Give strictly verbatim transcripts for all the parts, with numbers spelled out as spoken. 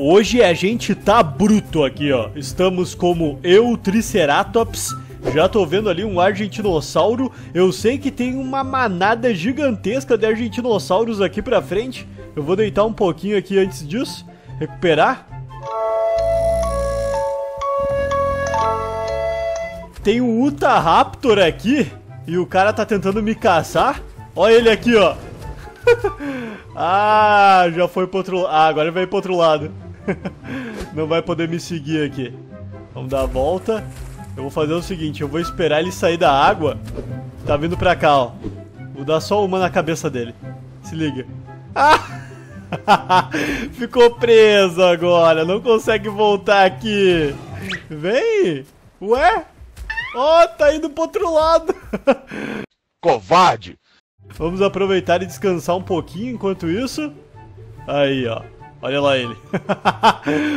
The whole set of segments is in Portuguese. Hoje a gente tá bruto aqui, ó. Estamos como Eotriceratops. Já tô vendo ali um argentinossauro. Eu sei que tem uma manada gigantesca de argentinossauros aqui pra frente. Eu vou deitar um pouquinho aqui antes disso. Recuperar. Tem um Utahraptor aqui. E o cara tá tentando me caçar. Olha ele aqui, ó. Ah, já foi pro outro lado. Ah, agora vai pro outro lado. Não vai poder me seguir aqui. Vamos dar a volta. Eu vou fazer o seguinte, eu vou esperar ele sair da água. Tá vindo pra cá, ó. Vou dar só uma na cabeça dele. Se liga. Ah! Ficou preso agora. Não consegue voltar aqui. Vem. Ué? Ó, oh, tá indo pro outro lado. Covarde. Vamos aproveitar e descansar um pouquinho enquanto isso. Aí, ó. Olha lá ele.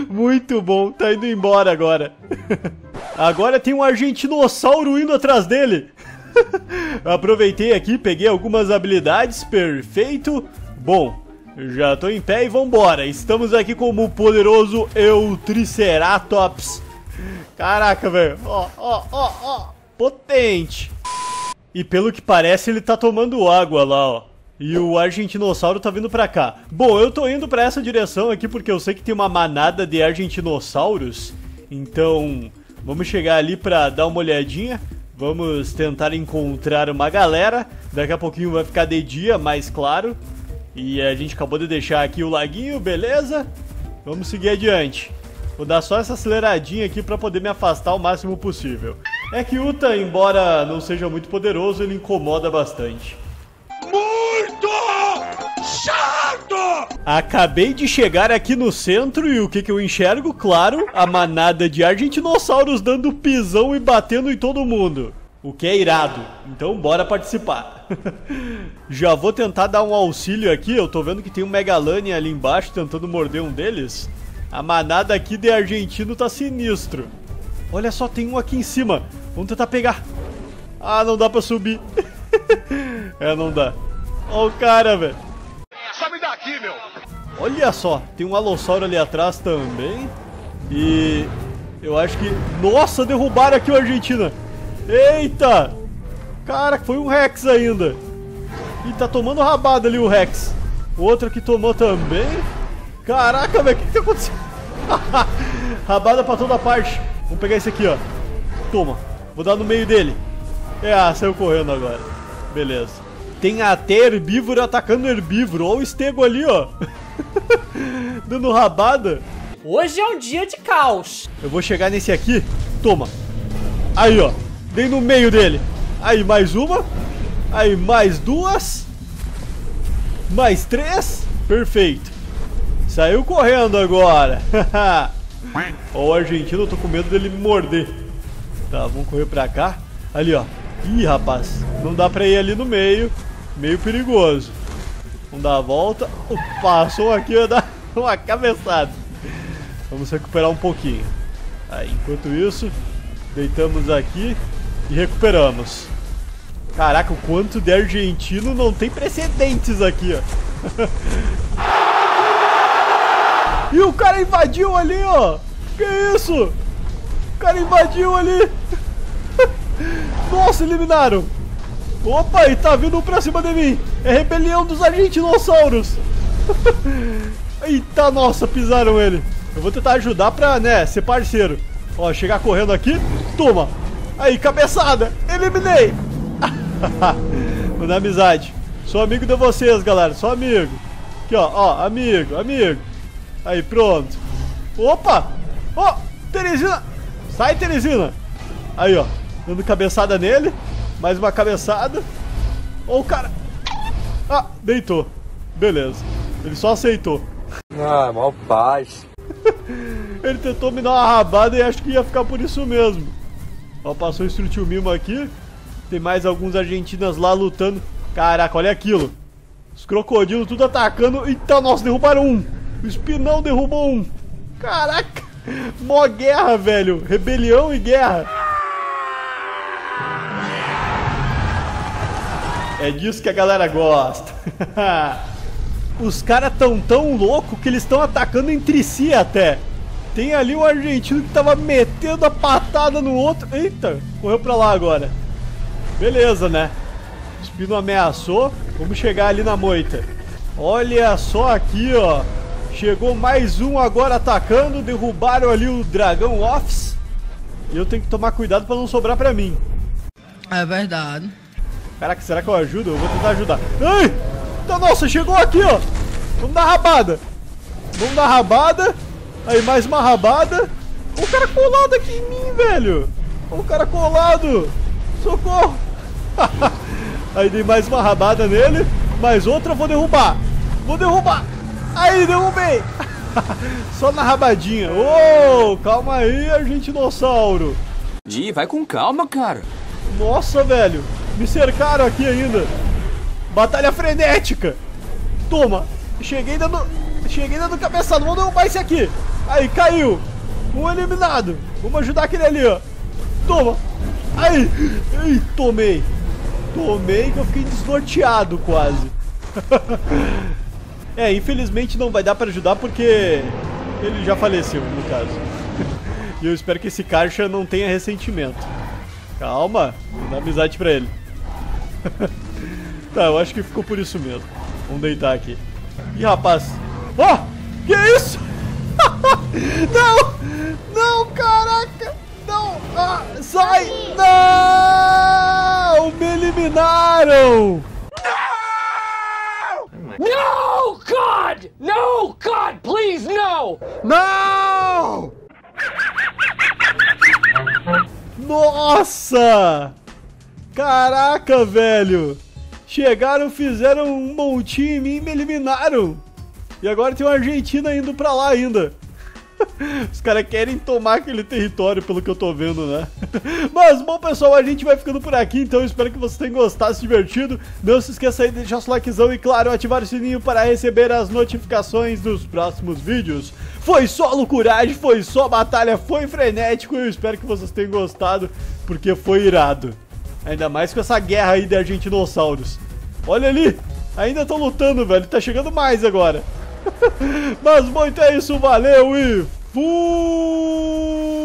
Muito bom. Tá indo embora agora. Agora tem um argentinossauro indo atrás dele. Aproveitei aqui, peguei algumas habilidades. Perfeito. Bom, já tô em pé e vambora. Estamos aqui como o poderoso Eotriceratops. Caraca, velho. Ó, ó, ó, ó. Potente. E pelo que parece, ele tá tomando água lá, ó. E o argentinossauro tá vindo pra cá. Bom, eu tô indo pra essa direção aqui porque eu sei que tem uma manada de argentinossauros. Então, vamos chegar ali pra dar uma olhadinha. Vamos tentar encontrar uma galera. Daqui a pouquinho vai ficar de dia, mais claro. E a gente acabou de deixar aqui o laguinho, beleza? Vamos seguir adiante. Vou dar só essa aceleradinha aqui pra poder me afastar o máximo possível. É que Uta, embora não seja muito poderoso, ele incomoda bastante. Muito chato! Acabei de chegar aqui no centro e o que, que eu enxergo? Claro, a manada de argentinossauros dando pisão e batendo em todo mundo. O que é irado. Então bora participar. Já vou tentar dar um auxílio aqui. Eu tô vendo que tem um Megalania ali embaixo tentando morder um deles. A manada aqui de argentino tá sinistro. Olha só, tem um aqui em cima. Vamos tentar pegar. Ah, não dá pra subir. É, não dá. Olha o cara, velho. Sabe daqui, meu. Olha só, tem um alossauro ali atrás também. E eu acho que... Nossa, derrubaram aqui o Argentina. Eita. Cara, foi um Rex ainda. E tá tomando rabada ali o Rex. O outro que tomou também. Caraca, velho, o que tá acontecendo? Rabada pra toda parte. Vamos pegar esse aqui, ó. Toma. Vou dar no meio dele. É, ah, saiu correndo agora. Beleza. Tem até herbívoro atacando herbívoro. Olha o estego ali, ó. Dando rabada. Hoje é um dia de caos. Eu vou chegar nesse aqui. Toma. Aí, ó. Dei no meio dele. Aí, mais uma. Aí, mais duas. Mais três. Perfeito. Saiu correndo agora. Haha. Ó, o argentino, eu tô com medo dele me morder. Tá, vamos correr pra cá. Ali, ó. Ih, rapaz. Não dá pra ir ali no meio. Meio perigoso. Vamos dar a volta. Passou aqui, eu dar uma cabeçada. Vamos recuperar um pouquinho. Aí, enquanto isso, deitamos aqui e recuperamos. Caraca, o quanto de argentino não tem precedentes aqui, ó. E o cara invadiu ali, ó. Que isso? O cara invadiu ali. Nossa, eliminaram. Opa, e tá vindo um pra cima de mim. É rebelião dos argentinossauros. Eita, nossa, pisaram ele. Eu vou tentar ajudar pra, né, ser parceiro. Ó, chegar correndo aqui. Toma. Aí, cabeçada. Eliminei. Vou dar amizade. Sou amigo de vocês, galera. Sou amigo. Aqui, ó. Ó, amigo, amigo. Aí, pronto. Opa! Ó, oh, Teresina! Sai, Teresina! Aí, ó. Dando cabeçada nele. Mais uma cabeçada. Ó, o cara. Ah, deitou. Beleza. Ele só aceitou. Ah, mal paz. Ele tentou me dar uma rabada e acho que ia ficar por isso mesmo. Ó, passou o Strutil Mimo aqui. Tem mais alguns argentinos lá lutando. Caraca, olha aquilo. Os crocodilos tudo atacando. Eita, nossa, derrubaram um. O Spinão derrubou um. Caraca. Mó guerra, velho. Rebelião e guerra. É disso que a galera gosta. Os caras tão tão loucos que eles estão atacando entre si até. Tem ali um argentino que tava metendo a patada no outro. Eita, correu pra lá agora. Beleza, né? O Spino ameaçou. Vamos chegar ali na moita. Olha só aqui, ó. Chegou mais um agora atacando. Derrubaram ali o Dragon Wolfs. E eu tenho que tomar cuidado pra não sobrar pra mim. É verdade. Caraca, será que eu ajudo? Eu vou tentar ajudar. Ai! Nossa, chegou aqui, ó. Vamos dar rabada. Vamos dar rabada. Aí, mais uma rabada. Olha o cara colado aqui em mim, velho. Olha o cara colado. Socorro. Aí dei mais uma rabada nele. Mais outra, vou derrubar. Vou derrubar. Aí, derrubei. Só na rabadinha. Ô, oh, calma aí, argentinossauro. Gi, vai com calma, cara. Nossa, velho. Me cercaram aqui ainda. Batalha frenética. Toma. Cheguei dando... Cheguei dando cabeçada. Vamos derrubar esse aqui. Aí, caiu. Um eliminado. Vamos ajudar aquele ali, ó. Toma. Aí. Ei, tomei. Tomei que eu fiquei desnorteado quase. É, infelizmente não vai dar pra ajudar porque ele já faleceu, no caso. E eu espero que esse Karcher não tenha ressentimento. Calma. Vou dar amizade pra ele. Tá, eu acho que ficou por isso mesmo. Vamos deitar aqui. Ih, rapaz. Ó, oh, que isso? Não! Não, caraca! Não! Ah, sai! Não! Me eliminaram! Não! No, God! No, God, please, no! Não! Nossa! Caraca, velho! Chegaram, fizeram um montinho em mim e me eliminaram. E agora tem uma Argentina indo pra lá ainda. Os caras querem tomar aquele território, pelo que eu tô vendo, né? Mas, bom, pessoal, a gente vai ficando por aqui. Então, eu espero que vocês tenham gostado, se divertido. Não se esqueça aí de deixar seu likezão e, claro, ativar o sininho para receber as notificações dos próximos vídeos. Foi só loucuragem, foi só batalha, foi frenético. Eu espero que vocês tenham gostado, porque foi irado. Ainda mais com essa guerra aí de argentinossauros. Olha ali, ainda estão lutando, velho. Tá chegando mais agora. Mas, bom, então é isso. Valeu e fui!